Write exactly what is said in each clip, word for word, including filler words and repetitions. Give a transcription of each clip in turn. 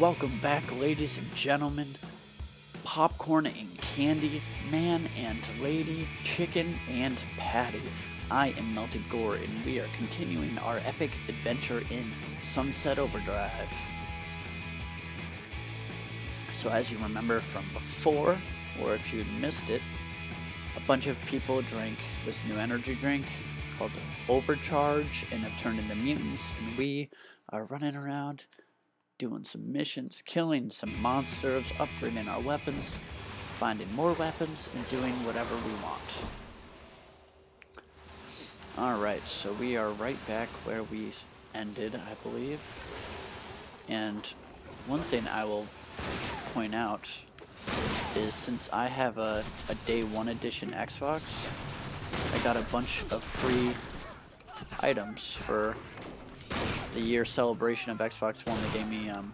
Welcome back, ladies and gentlemen. Popcorn and candy, man and lady, chicken and patty. I am Melted Gore, and we are continuing our epic adventure in Sunset Overdrive. So as you remember from before, or if you missed it, a bunch of people drank this new energy drink called Overcharge and have turned into mutants, and we are running around doing some missions, killing some monsters, upgrading our weapons, finding more weapons, and doing whatever we want. Alright, so we are right back where we ended, I believe. And one thing I will point out is since I have a, a day one edition Xbox, I got a bunch of free items for the year celebration of Xbox One. They gave me um,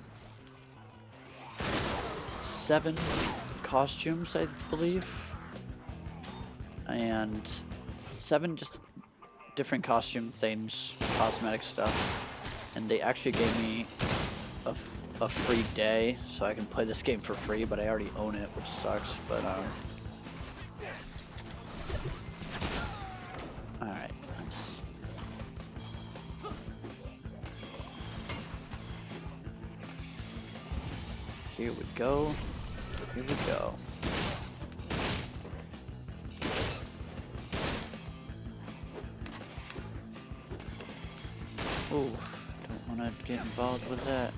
seven costumes, I believe, and seven just different costume things, cosmetic stuff, and they actually gave me a, a free day, so I can play this game for free, but I already own it, which sucks, but um... alright. Here we go, here we go. Oh, don't want to get involved with that.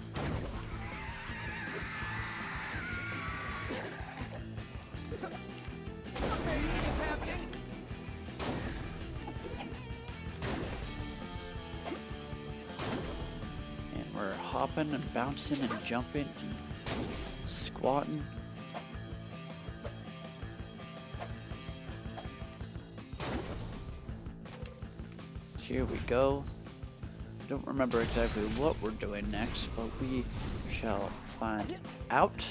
And we're hopping and bouncing and jumping and squatting. Here we go. Don't remember exactly what we're doing next, but we shall find out.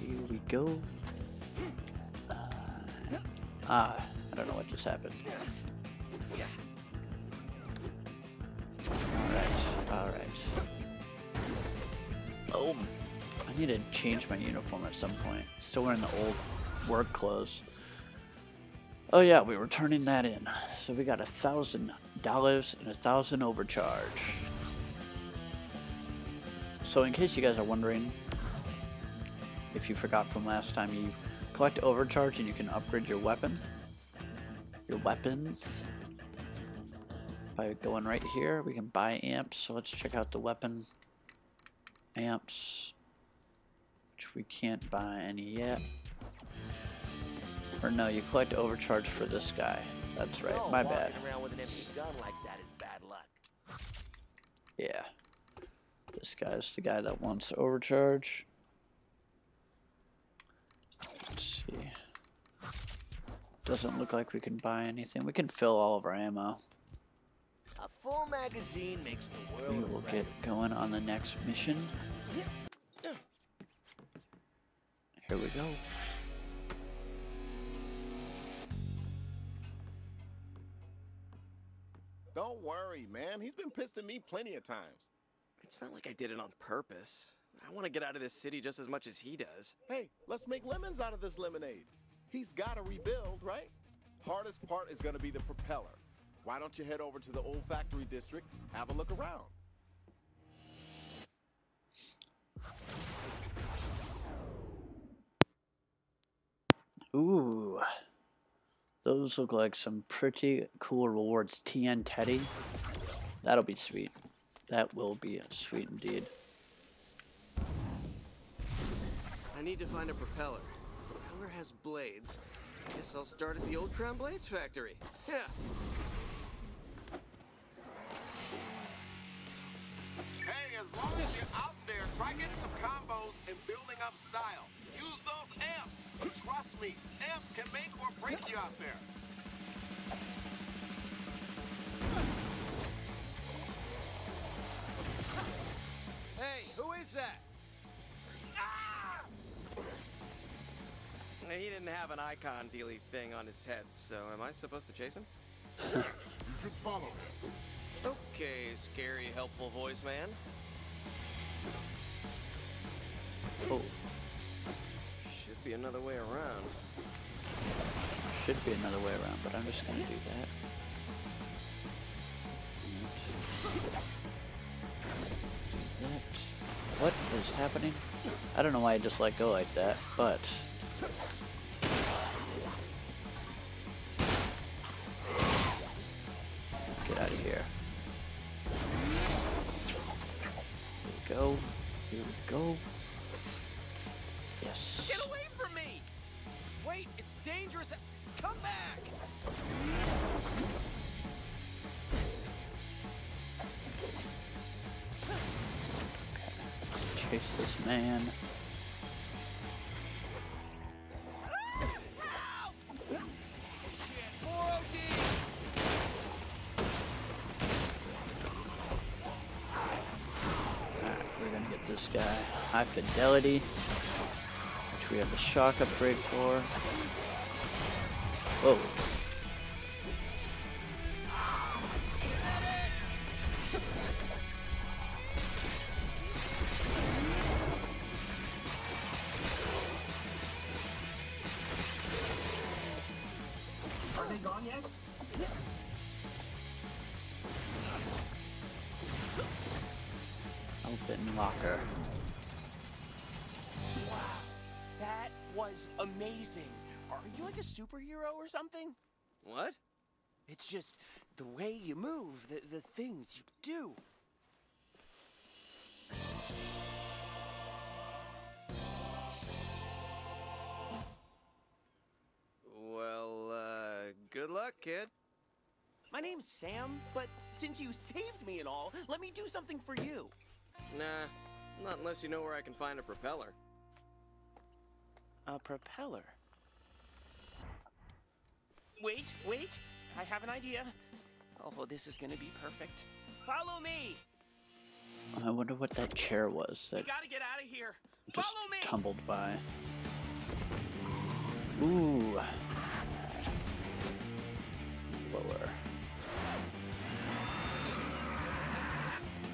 Here we go. Uh, ah, I don't know what just happened. Alright, alright. Oh, I need to change my uniform at some point. Still wearing the old work clothes. Oh yeah, we were turning that in. So we got a thousand dollars and a thousand overcharge. So in case you guys are wondering, if you forgot from last time, you collect overcharge and you can upgrade your weapon, your weapons. By going right here, we can buy amps. So let's check out the weapon. Amps, which we can't buy any yet. Or no, you collect overcharge for this guy. That's right, my bad. Yeah. This guy's the guy that wants overcharge. Let's see. Doesn't look like we can buy anything. We can fill all of our ammo. A full magazine makes the world. We will get going on the next mission. Here we go. Don't worry, man. He's been pissed at me plenty of times. It's not like I did it on purpose. I want to get out of this city just as much as he does. Hey, let's make lemons out of this lemonade. He's got to rebuild, right? Hardest part is going to be the propeller. Why don't you head over to the old factory district, have a look around. Ooh, those look like some pretty cool rewards. T N Teddy, that'll be sweet. That will be sweet indeed. I need to find a propeller. The propeller has blades. I guess I'll start at the old Crown Blades factory. Yeah. Hey, as long as you're out there, try getting some combos and building up style. Use those amps. Trust me, amps can make or break you out there. Hey, who is that? Ah! He didn't have an icon dealy thing on his head, so am I supposed to chase him? Yes, you should follow him. Okay. a scary, helpful voice, man. Oh. Should be another way around. Should be another way around, but I'm just gonna do that. Do that. What is happening? I don't know why I just let go like that, but... Get out of here. Here we go. Here we go. Yes. Get away from me! Wait, it's dangerous. Come back! Okay. Chase this man. This guy, high fidelity, which we have the shock upgrade for. Whoa. Locker. Wow, that was amazing. Are you like a superhero or something? What? It's just the way you move, the, the things you do. Well, uh, good luck, kid. My name's Sam, but since you saved me and all, let me do something for you. Nah, not unless you know where I can find a propeller. A propeller? Wait, wait, I have an idea. Oh, this is gonna be perfect. Follow me! I wonder what that chair was that... You gotta get out of here! Just Follow me! Tumbled by. Ooh. Lower.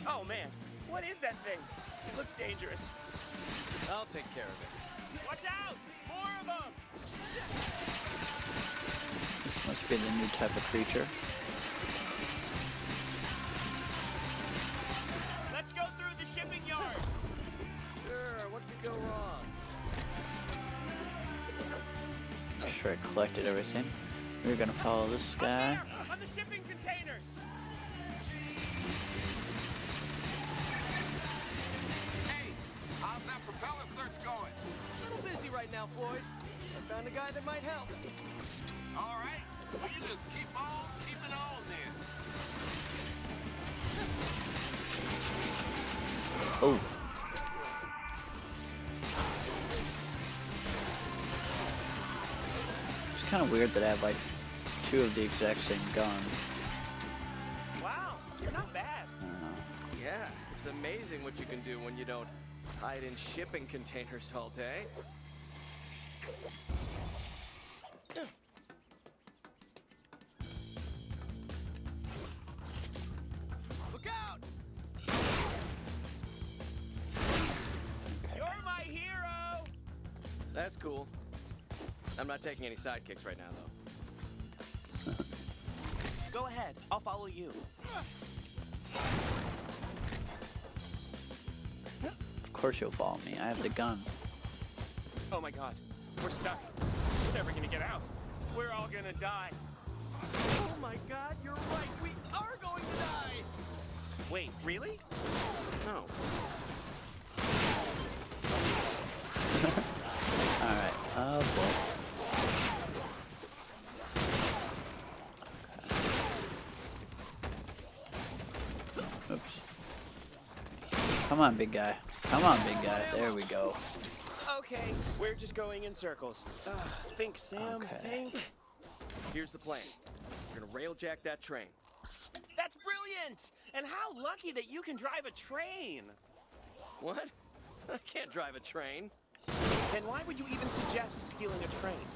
Oh, man. What is that thing? It looks dangerous. I'll take care of it. Watch out! More of them! This must be the new type of creature. Let's go through the shipping yard! Sure, what could go wrong? I'm sure I collected everything. We're gonna follow this guy. On the shipping containers! That propeller search going? A little busy right now, Floyd. I found a guy that might help. All right. Well, you just keep on keeping on then. Oh. It's kind of weird that I have, like, two of the exact same gun. Wow. You're not bad. I don't know. Yeah. It's amazing what you can do when you don't hide in shipping containers all day. Look out! You're my hero! That's cool. I'm not taking any sidekicks right now, though. Go ahead. I'll follow you. Of course you'll follow me. I have the gun. Oh my god. We're stuck. We're never gonna get out. We're all gonna die. Oh my god, you're right. We are going to die. Wait, really? No. Alright. Oh boy. Okay. Oops. Come on, big guy. Come on, big guy. There we go. Okay, we're just going in circles. Uh, think, Sam. Okay. Think. Here's the plan. We're gonna railjack that train. That's brilliant! And how lucky that you can drive a train. What? I can't drive a train. Then why would you even suggest stealing a train?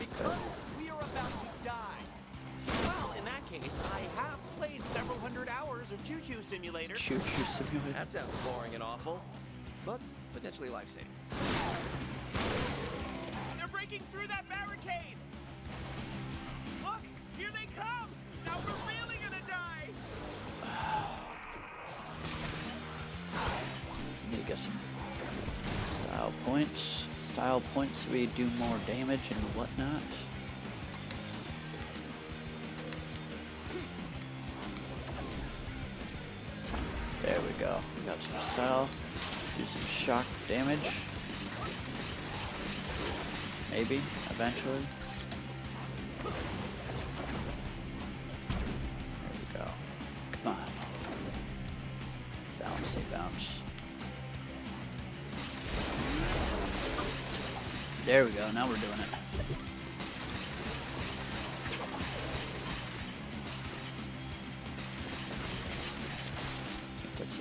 Because we are about to die. Well, in that case, I have played several hundred hours of Choo Choo Simulator. Choo Choo Simulator. That sounds boring and awful, but potentially life-saving. They're breaking through that barricade. Look, here they come. Now we're really gonna die. Need to get some style points. Style points so we do more damage and whatnot. There we go. We got some style. Do some shock damage. Maybe, eventually. There we go. Come on. Bounce, they bounce. There we go, now we're doing it.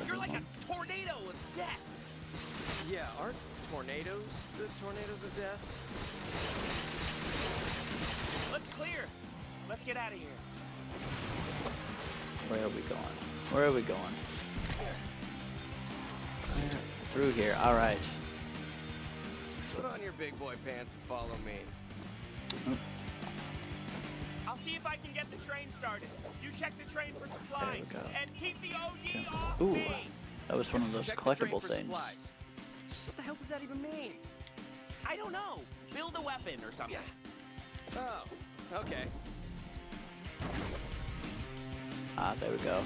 You're like a tornado of death! Yeah, aren't tornadoes the tornadoes of death? Let's clear! Let's get out of here. Where are we going? Where are we going? Clear. Through here, alright. Put on your big boy pants and follow me. Oh. I'll see if I can get the train started. You check the train for supplies and keep the O D off. Ooh, that was one of those collectible things. Supplies. What the hell does that even mean? I don't know. Build a weapon or something. Yeah. Oh, okay. Ah, there we go.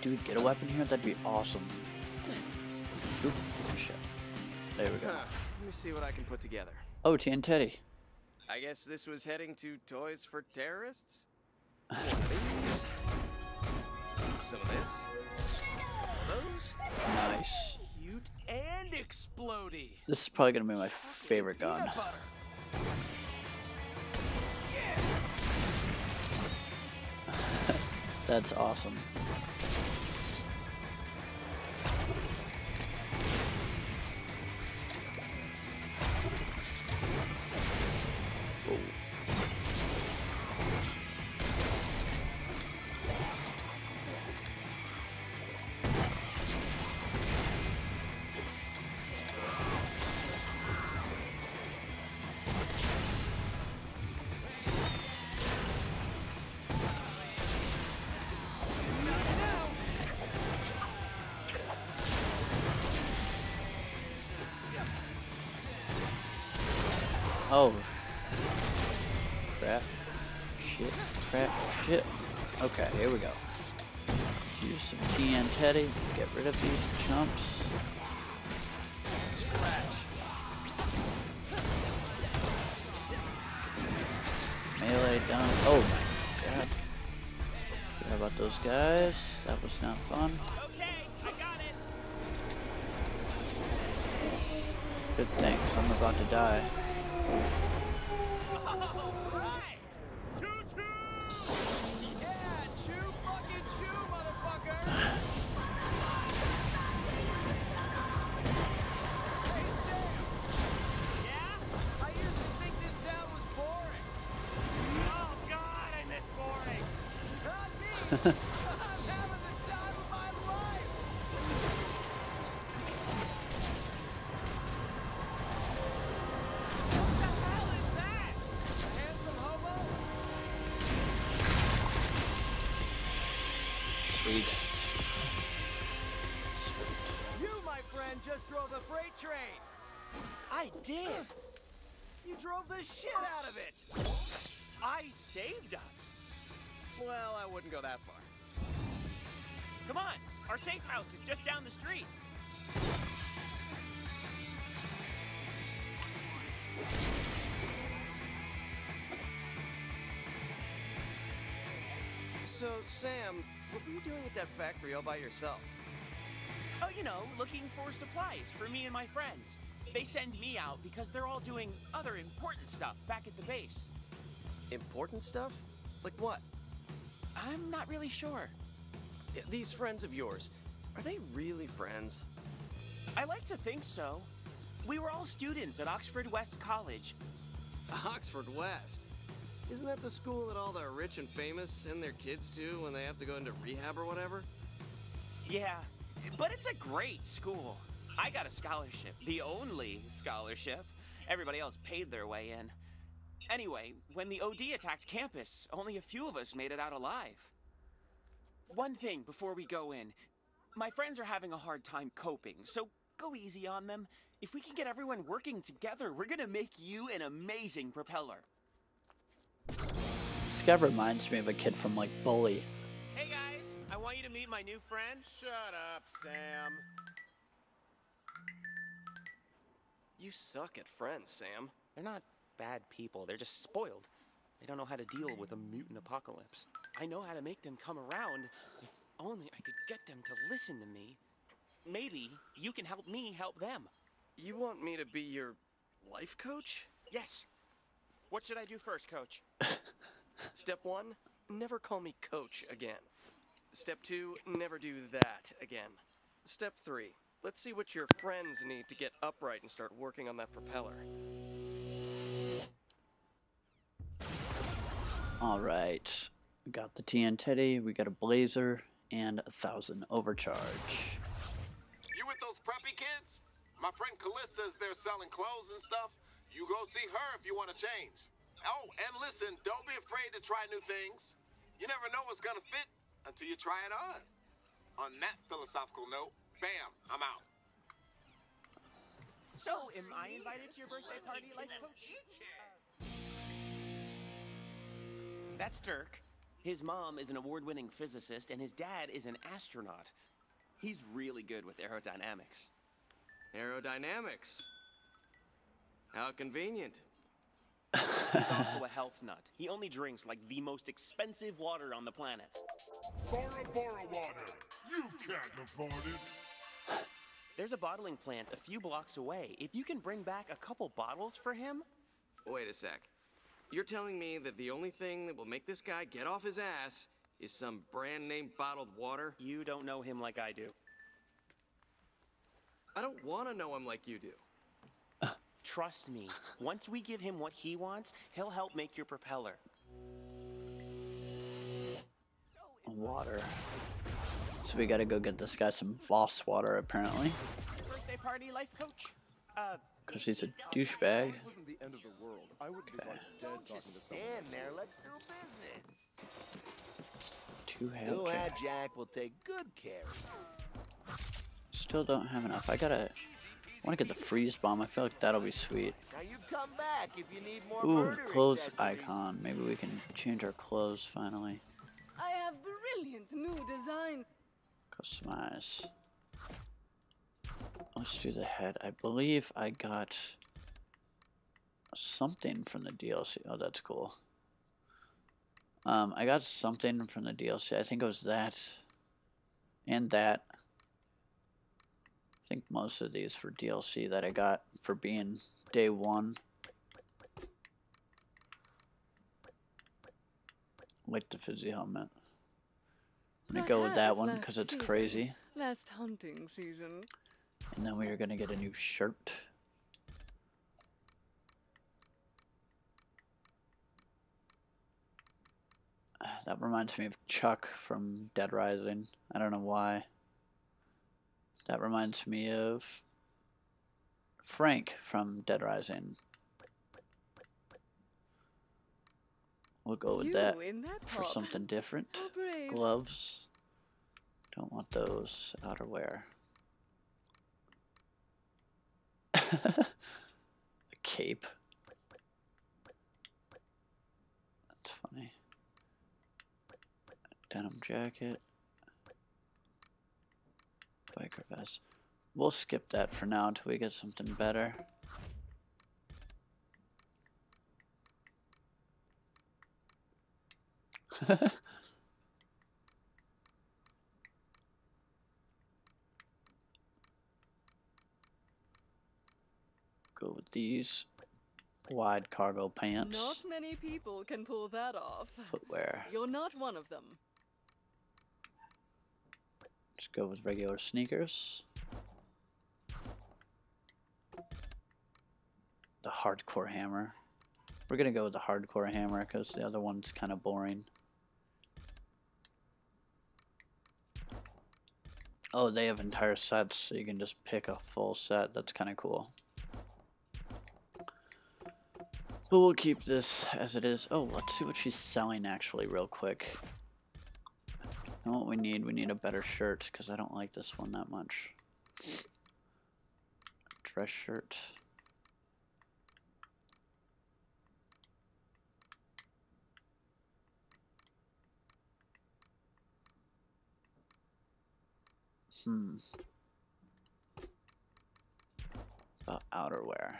Dude, get a weapon here? That'd be awesome. Oop, shit. There we go. Huh. Let me see what I can put together. Oh, T N T. Teddy. I guess this was heading to Toys for Terrorists? One of these. Some of this. Those. Nice. Cute and explodey. This is probably going to be my favorite gun. Yeah. That's awesome. Oh, crap, shit, crap, shit. Okay, here we go. Use some T N T, get rid of these chumps. Melee down, oh my god. Forgot about those guys, that was not fun. Good thing, 'cause I'm about to die. All right. Choo choo. Yeah, choo fucking choo, motherfucker. Hey, Sam. Yeah? I used to think this town was boring. Oh god, I miss boring. Not me. I'm having the time of my life. Sweet. Sweet. You, my friend, just drove the freight train. I did. You drove the shit out of it. I saved us. Well, I wouldn't go that far. Come on. Our safe house is just down the street. So, Sam, what were you doing at that factory all by yourself? Oh, you know, looking for supplies for me and my friends. They send me out because they're all doing other important stuff back at the base. Important stuff? Like what? I'm not really sure. These friends of yours, are they really friends? I like to think so. We were all students at Oxford West College. Oxford West? Isn't that the school that all the rich and famous send their kids to when they have to go into rehab or whatever? Yeah, but it's a great school. I got a scholarship, the only scholarship. Everybody else paid their way in. Anyway, when the O D attacked campus, only a few of us made it out alive. One thing before we go in. My friends are having a hard time coping, so go easy on them. If we can get everyone working together, we're gonna make you an amazing propeller. This guy reminds me of a kid from, like, Bully. Hey guys, I want you to meet my new friend. Shut up, Sam. You suck at friends, Sam. They're not bad people, they're just spoiled. They don't know how to deal with a mutant apocalypse. I know how to make them come around. If only I could get them to listen to me. Maybe you can help me help them. You want me to be your life coach? Yes. What should I do first, coach? Step one, never call me coach again. Step two, never do that again. Step three, let's see what your friends need to get upright and start working on that propeller. All right, we got the T N T, we got a blazer, and a thousand overcharge. You with those preppy kids? My friend Callista's there selling clothes and stuff. You go see her if you want to change. Oh, and listen, don't be afraid to try new things. You never know what's gonna fit until you try it on. On that philosophical note, bam, I'm out. So, am I invited to your birthday party, life coach? Uh, that's Dirk. His mom is an award-winning physicist, and his dad is an astronaut. He's really good with aerodynamics. Aerodynamics? How convenient. He's also a health nut. He only drinks, like, the most expensive water on the planet. Bora Bora Water! You can't afford it! There's a bottling plant a few blocks away. If you can bring back a couple bottles for him... Wait a sec. You're telling me that the only thing that will make this guy get off his ass is some brand-name bottled water? You don't know him like I do. I don't want to know him like you do. Trust me, once we give him what he wants, he'll help make your propeller. Water. So we gotta go get this guy some Voss water, apparently. Birthday party, life coach. Uh, Cause he's a douchebag. This wasn't the end of the world. I would be like dead talking to someone. Stand there, let's do business. Two handed Jack will take good care. Still don't have enough. I gotta. I want to get the freeze bomb. I feel like that'll be sweet. Now you come back if you need more. Ooh, clothes icon. Maybe we can change our clothes finally. I have brilliant new design. Customize. Let's do the head. I believe I got something from the D L C. Oh, that's cool. Um, I got something from the D L C. I think it was that and that. I think most of these for D L C that I got for being day one. Like the fizzy helmet. I'm gonna go with that one because it's crazy. Last hunting season. And then we are gonna get a new shirt. That reminds me of Chuck from Dead Rising. I don't know why. That reminds me of Frank from Dead Rising. We'll go with that, that for something different. Oh, gloves. Don't want those. Outerwear. A cape. That's funny. Denim jacket. Biker vest. We'll skip that for now until we get something better. Go with these wide cargo pants. Not many people can pull that off. Footwear. You're not one of them. Just go with regular sneakers. The hardcore hammer. We're gonna go with the hardcore hammer because the other one's kind of boring. Oh, they have entire sets, so you can just pick a full set. That's kind of cool. But we'll keep this as it is. Oh, let's see what she's selling actually real quick. You know what we need? We need a better shirt because I don't like this one that much. Dress shirt. Hmm. About outerwear.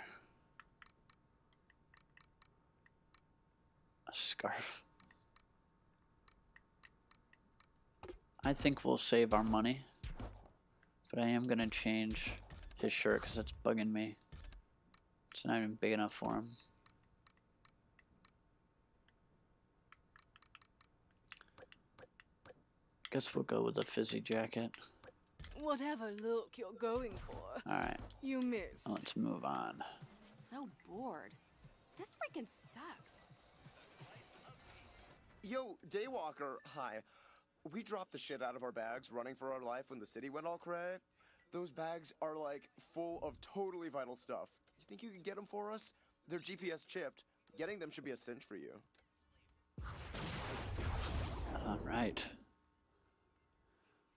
A scarf. I think we'll save our money. But I am going to change his shirt because it's bugging me. It's not even big enough for him. Guess we'll go with a fizzy jacket. Whatever look you're going for. Alright. You missed. Let's move on. So bored. This freaking sucks. Yo, Daywalker. Hi. We dropped the shit out of our bags running for our life when the city went all cray. Those bags are like full of totally vital stuff. You think you can get them for us? They're G P S chipped. Getting them should be a cinch for you. Alright.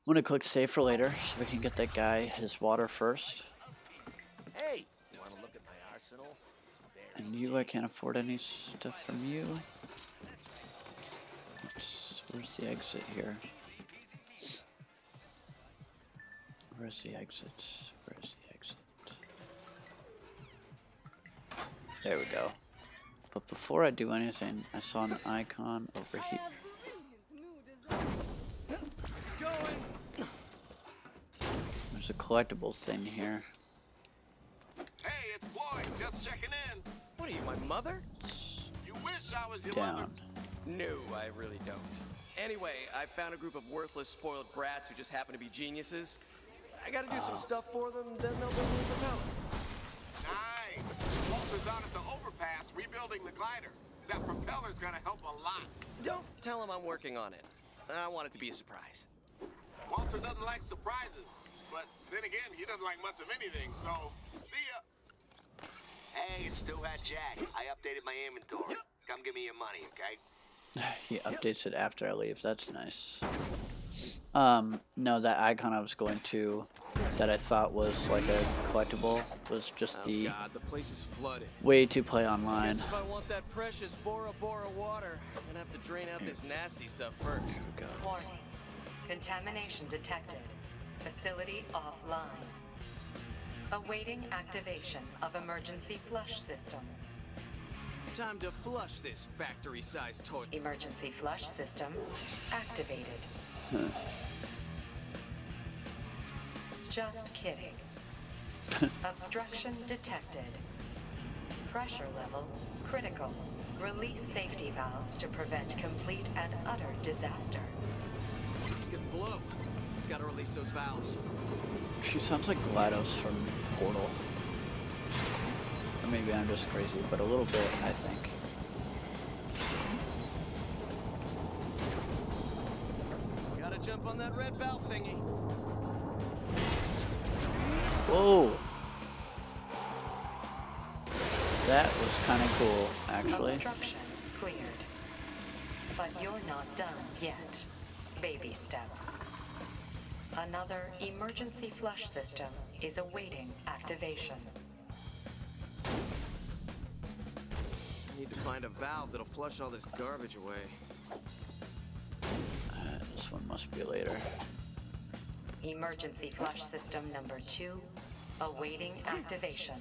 I'm gonna click save for later so we can get that guy his water first. Hey, you wanna look at my arsenal? And you, I can't afford any stuff from you. Oops, where's the exit here? Where's the exit? Where's the exit? There we go. But before I do anything, I saw an icon over here. There's a collectibles thing here. Hey, it's Boyd, just checking in. What are you, my mother? You wish I was your mother. No, I really don't. Anyway, I found a group of worthless, spoiled brats who just happen to be geniuses. I gotta do uh. some stuff for them, then they'll be the propeller. Nice. Walter's out at the overpass, rebuilding the glider. That propeller's gonna help a lot. Don't tell him I'm working on it. I want it to be a surprise. Walter doesn't like surprises, but then again, he doesn't like much of anything, so see ya. Hey, it's still at Jack. I updated my inventory. Yep. Come give me your money, okay? He updates yep. it after I leave. That's nice. Um, no, that icon I was going to that I thought was like a collectible was just oh the, God, the place is flooded. Way to play online. If I want that precious Bora Bora water, I'm gonna have to drain out Here. this nasty stuff first. Go. Warning. Contamination detected. Facility offline. Awaiting activation of emergency flush system. Time to flush this factory-sized toy. Emergency flush system activated. Huh. Just kidding. Obstruction detected. Pressure level critical. Release safety valves to prevent complete and utter disaster. It's gonna blow. We've gotta release those valves. She sounds like GLaDOS from Portal. Or maybe I'm just crazy, but a little bit, I think. Gotta jump on that red valve thingy. Whoa! That was kind of cool, actually. Obstruction cleared. But you're not done yet. Baby steps. Another emergency flush system is awaiting activation. I need to find a valve that'll flush all this garbage away. Uh, this one must be later. Emergency flush system number two, awaiting activation.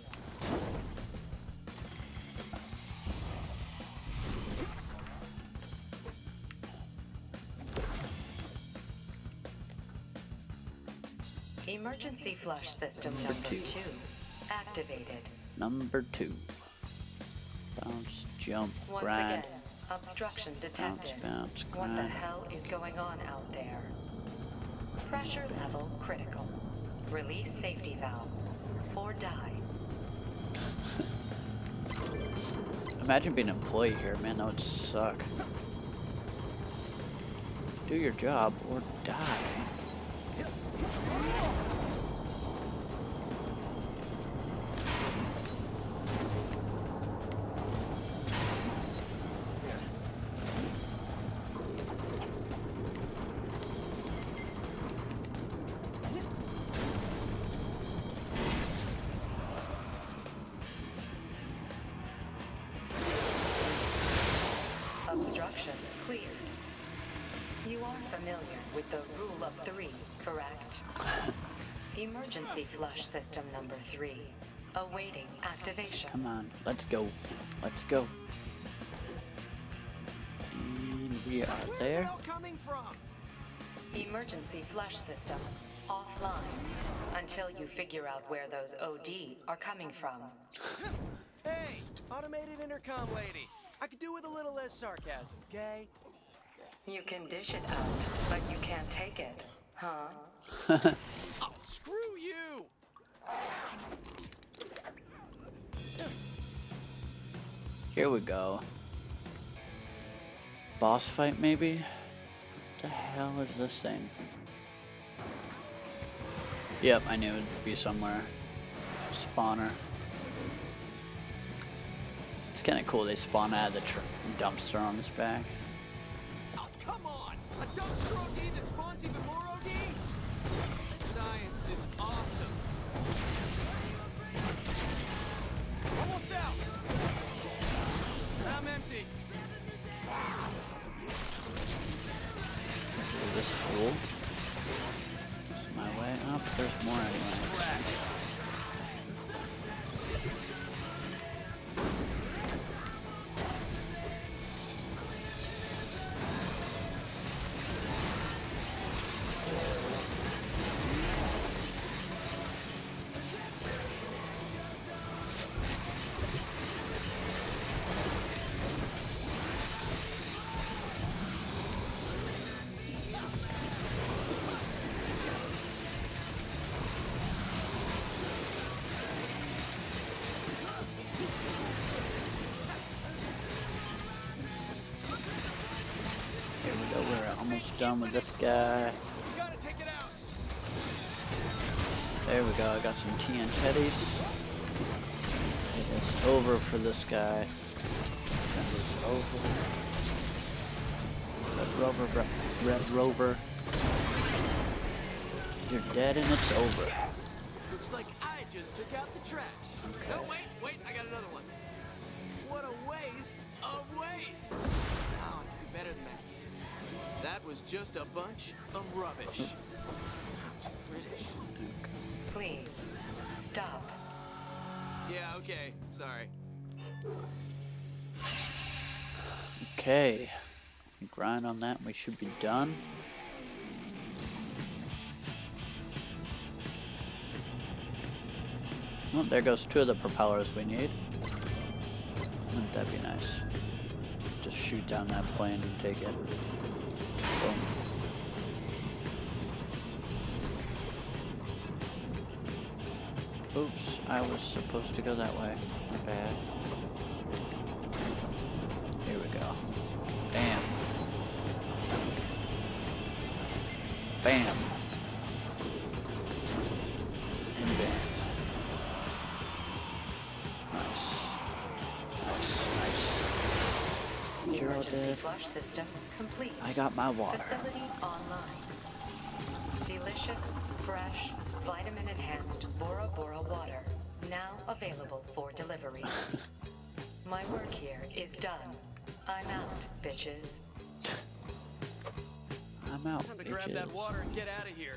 Emergency flush system number, number two. two activated. Number two. Bounce, jump, Once grind. Again, obstruction detected. Bounce, bounce, grind. What the hell is going on out there? Pressure level critical. Release safety valve or die. Imagine being an employee here, man, that would suck. Do your job or die. System number three, awaiting activation. Come on, let's go. Let's go. And we are Where's there. Coming from? Emergency flush system offline until you figure out where those O D are coming from. Hey, automated intercom lady. I could do with a little less sarcasm, okay? You can dish it out, but you can't take it, huh? Oh, screw you! Here we go. Boss fight, maybe? What the hell is this thing? Yep, I knew it would be somewhere. Spawner. It's kind of cool they spawn out of the tr dumpster on this back. Oh, come on! A dumpster O D that spawns even more O D? Science is awesome! Almost out! I'm empty! Is this cool? Is my way up? There's more anyway. Done with this guy. There we go, I got some T N Ts. Get this over for this guy. That is over. Red Rover, Red Rover. You're dead and it's over. Yes. Looks like I just took out the trash. Okay. No, wait, wait, I got another one. What a waste of waste. Now I can do better than that. That was just a bunch of rubbish. British. Please, stop. Yeah, okay. Sorry. Okay. Grind on that, we should be done. Oh, there goes two of the propellers we need. Wouldn't that be nice? Just shoot down that plane and take it. Boom. Oops, I was supposed to go that way. My bad. Here we go. Bam. Bam. And bam. Nice. Nice, nice. Zero dead. Flush system complete. I got my water. Facility online. Delicious, fresh, vitamin enhanced Bora Bora water. Now available for delivery. My work here is done. I'm out, bitches. I'm out. Time to bitches. grab that water and get out of here.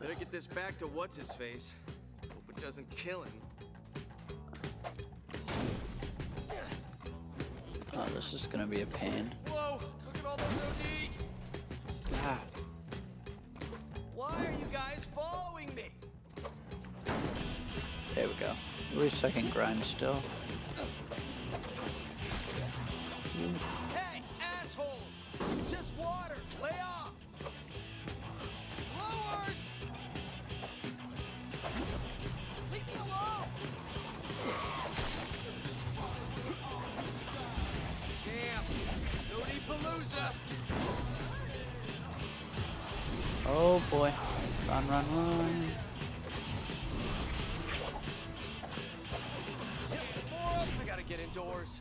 Better get this back to what's his face. Hope it doesn't kill him. Oh, this is gonna be a pain. Whoa! Look at all that O D! Ah. Why are you guys following me? There we go. At least I can grind still. Hey, assholes! It's just water! Lay off! Blowers! Oh boy. Run, run, run. I gotta get indoors.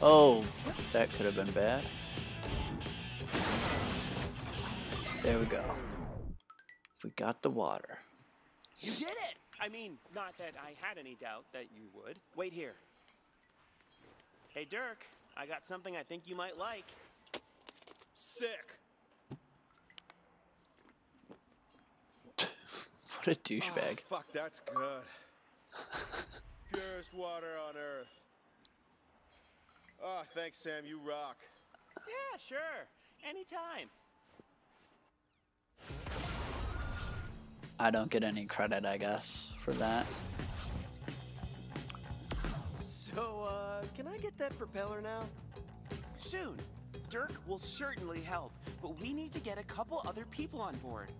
Oh, that could have been bad. There we go. We got the water. You did it! I mean, not that I had any doubt that you would. Wait here. Hey, Dirk, I got something I think you might like. Sick. What a douchebag. Oh, fuck, that's good. Purest water on earth. Oh, thanks, Sam. You rock. Yeah, sure. Anytime. I don't get any credit, I guess, for that. So, uh, can I get that propeller now? Soon. Dirk will certainly help, but we need to get a couple other people on board.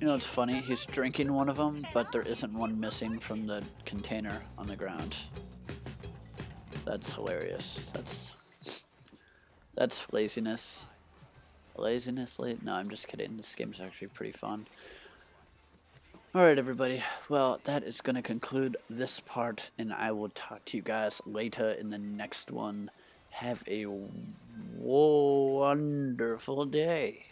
You know, it's funny, he's drinking one of them, but there isn't one missing from the container on the ground. That's hilarious. That's... That's laziness. Laziness, la no, I'm just kidding. This game's actually pretty fun. Alright, everybody. Well, that is going to conclude this part, and I will talk to you guys later in the next one. Have a wonderful day.